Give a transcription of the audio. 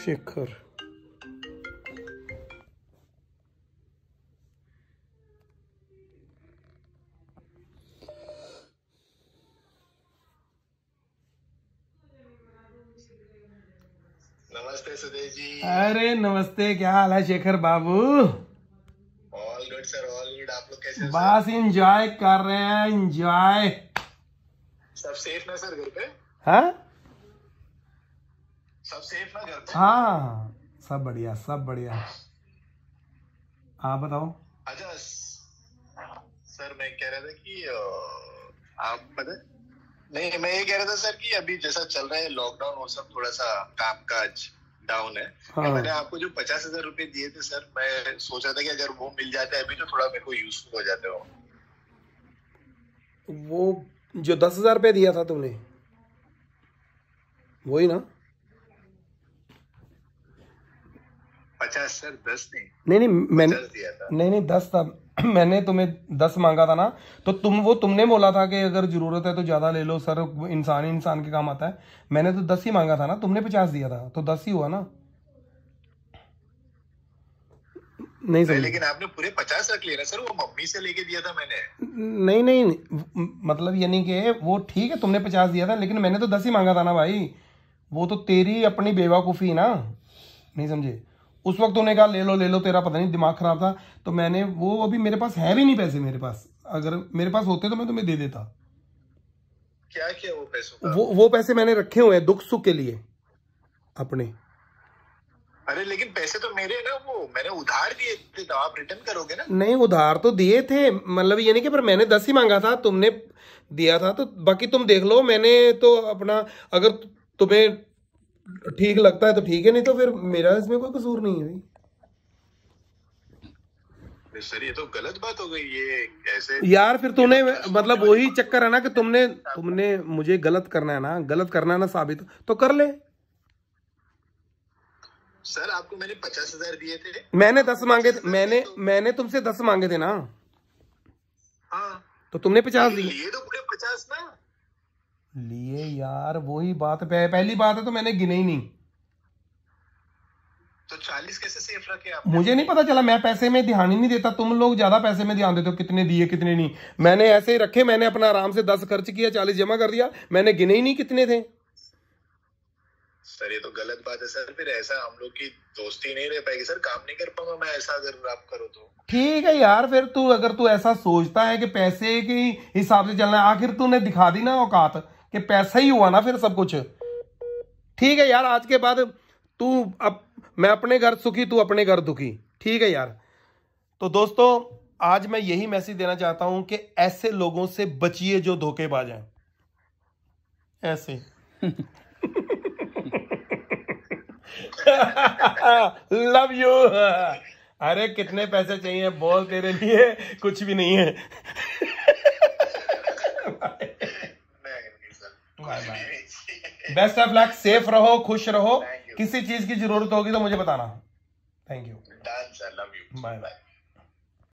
शेखर। नमस्ते सुदेश जी। अरे नमस्ते, क्या हाल है शेखर बाबू? All good sir, all good. आप लोग कैसे? बस एंजॉय कर रहे हैं, एंजॉय। सब सेफ ना सर घर पे? हाँ सब सेफ ना घर पे? हाँ सब बढ़िया, सब बढ़िया। आप बताओ। अच्छा सर मैं कह रहा था कि आप पता नहीं, मैं ये कह रहा था सर कि अभी जैसा चल रहा है लॉकडाउन, वो सब थोड़ा सा कामकाज डाउन है। हाँ। तो मैंने आपको जो 50,000 रुपए दिए थे सर, मैं सोचा था कि अगर वो मिल जाते अभी तो थोड़ा मेरे को यूजफुल हो जाते हो। वो जो 10,000 रुपये दिया था तुमने, वही ना? 50 सर, 10 नहीं, मैंने 10 दिया था। नहीं 10 था, मैंने तुम्हें 10 मांगा था ना, तो तुमने बोला था कि अगर जरूरत है तो ज्यादा ले लो सर, इंसान ही इंसान के काम आता है। मैंने तो 10 ही मांगा था ना, तुमने 50 दिया था तो 10 ही हुआ ना। नहीं सर, लेकिन आपने पूरे 50 रख लिए ना सर, वो मम्मी से लेके दिया था मैंने। नहीं मतलब यानी कि वो ठीक है तुमने 50 दिया था, लेकिन मैंने तो 10 ही मांगा था ना भाई। वो तो तेरी अपनी बेवकूफ़ी ना, नहीं समझे? उस वक्त उन्हें कहा ले लो, तेरा पता नहीं दिमाग खराब था। तो मैंने वो अभी मेरे पास है भी नहीं पैसे मेरे पास, अगर मेरे पास होते तो मैं तुम्हें दे देता। क्या किया वो पैसों का? वो पैसे मैंने रखे हुए हैं दुख सुख के लिए अपने। अरे लेकिन पैसे तो मेरे ना, वो मैंने उधार दिए थे, तो आप रिटर्न करोगे ना? नहीं उधार तो दिए थे, मतलब ये नहीं कि, पर मैंने 10 ही मांगा था, तुमने दिया था, तो बाकी तुम देख लो। मैंने तो अपना, अगर तुम्हें ठीक लगता है तो ठीक है, नहीं तो फिर मेरा इसमें कोई कसूर नहीं है। सर ये तो गलत बात हो गई, ये ऐसे यार फिर तूने मतलब वही चक्कर है ना कि तुमने मुझे गलत करना है ना साबित, तो कर ले। सर आपको मैंने 50,000 दिए थे, मैंने 10 मांगे थे, मैंने तुमसे 10 मांगे थे ना। हाँ तो तुमने 50 दिए, तो पूरे 50 ना लिए यार। वही बात, पहली बात है तो मैंने गिने ही नहीं। तो 40 कैसे सेफ रखे आपने? मुझे नहीं पता चला, मैं पैसे में ध्यान ही नहीं देता। तुम लोग ज्यादा पैसे में ध्यान देते हो, कितने दिए कितने नहीं। मैंने ऐसे ही रखे, मैंने अपना आराम से 10 खर्च किया, 40 जमा कर दिया, मैंने गिने ही नहीं कितने थे। सर ये तो गलत बात है सर, फिर ऐसा हम लोग की दोस्ती नहीं रह पाएगी सर, काम नहीं कर पाऊंगा मैं ऐसा अगर आप करो तो। ठीक है यार, फिर अगर तू ऐसा सोचता है कि पैसे के हिसाब से चलना, आखिर तूने दिखा दी ना औकात कि पैसा ही हुआ ना फिर सब कुछ। ठीक है यार, आज के बाद तू मैं अपने घर सुखी, तू अपने घर दुखी। ठीक है यार। तो दोस्तों आज मैं यही मैसेज देना चाहता हूं कि ऐसे लोगों से बचिए जो धोखेबाज हैं ऐसे। Love you. अरे कितने पैसे चाहिए बोल, तेरे लिए कुछ भी नहीं है। बेस्ट ऑफ लक, सेफ रहो, खुश रहो। किसी चीज की जरूरत होगी तो मुझे बताना। Thank you, love you, bye bye.